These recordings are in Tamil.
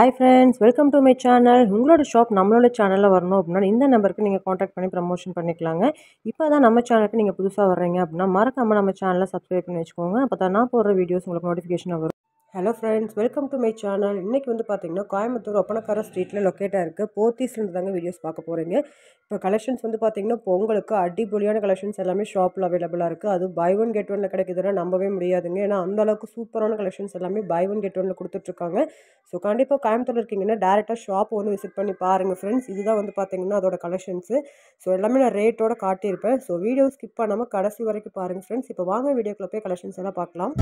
Hi friends, welcome to my channel. உங்களோட ஷாப் நம்மளோட சேனலில் வரணும் அப்படின்னா இந்த நம்பருக்கு நீங்கள் காண்டாக்ட் பண்ணி ப்ரமோஷன் பண்ணிக்கலாங்க. இப்போ தான் நம்ம சேனலுக்கு நீங்கள் புதுசாக வர்றீங்க அப்படின்னா மறக்காமல் நம்ம சேனலை சப்ஸ்கிரைப் பண்ணி வச்சுக்கோங்க. அப்போ தான் நான் போடுற வீடியோஸ் உங்களுக்கு நோட்டிஃபிகேஷனாக வரும். Hello friends, welcome to my channel. இன்றைக்கி வந்து பார்த்திங்கன்னா கோயம்புத்தூர் ஒப்பனக்கார ஸ்ட்ரீட்டில் லொக்கேட்டாக இருக்குது போத்தீஸ்லேருந்து தாங்க வீடியோஸ் பார்க்க போகிறீங்க. இப்போ கலெக்ஷன்ஸ் வந்து பார்த்திங்கன்னா பொங்கலுக்கு அடிபொலியான கலெக்ஷன்ஸ் எல்லாமே ஷாப்பில் அவைலபிளாக இருக்குது. அது பை ஒன் கெட் ஒன்னில் கிடைக்குதுன்னா நம்பவே முடியாதுங்க. ஏன்னா அந்தளவுக்கு சூப்பரான கலெக்ஷன்ஸ் எல்லாமே பை ஒன் கெட் ஒன்னில் கொடுத்துட்ருக்காங்க. ஸோ கண்டிப்பாக கோயம்புத்தூர் இருக்கீங்கன்னா டேரெக்டாக ஷாப் வந்து விசிட் பண்ணி பாருங்கள் ஃப்ரெண்ட்ஸ். இதுதான் வந்து பார்த்திங்கன்னா அதோட கலெக்ஷன்ஸு. ஸோ எல்லாமே நான் ரேட்டோட காட்டியிருப்பேன். ஸோ வீடியோ ஸ்கிப் பண்ணாமல் கடைசி வரைக்கும் பாருங்கள் ஃப்ரெண்ட்ஸ். இப்போ வாங்க வீடியோக்குள்ளே போய் கலெக்ஷன்ஸ் எல்லாம் பார்க்கலாம்.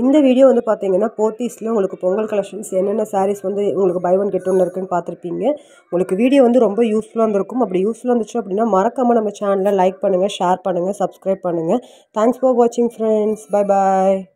இந்த வீடியோ வந்து பார்த்தீங்கன்னா போத்தீஸில் உங்களுக்கு பொங்கல் கலெக்ஷன்ஸ் என்னென்ன சாரீஸ் வந்து உங்களுக்கு பை ஒன் கெட் ஒன்று இருக்குன்னு பார்த்துருப்பீங்க. உங்களுக்கு வீடியோ வந்து ரொம்ப யூஸ்ஃபுல்லாக இருந்திருக்கும். அப்படி யூஸ்ஃபுல்லாக இருந்துச்சு அப்படின்னா மறக்காமல் நம்ம சேனலை லைக் பண்ணுங்கள், ஷேர் பண்ணுங்கள், சப்ஸ்கிரைப் பண்ணுங்கள். தேங்க்ஸ் ஃபார் வாட்சிங் ஃப்ரெண்ட்ஸ். பை பாய்.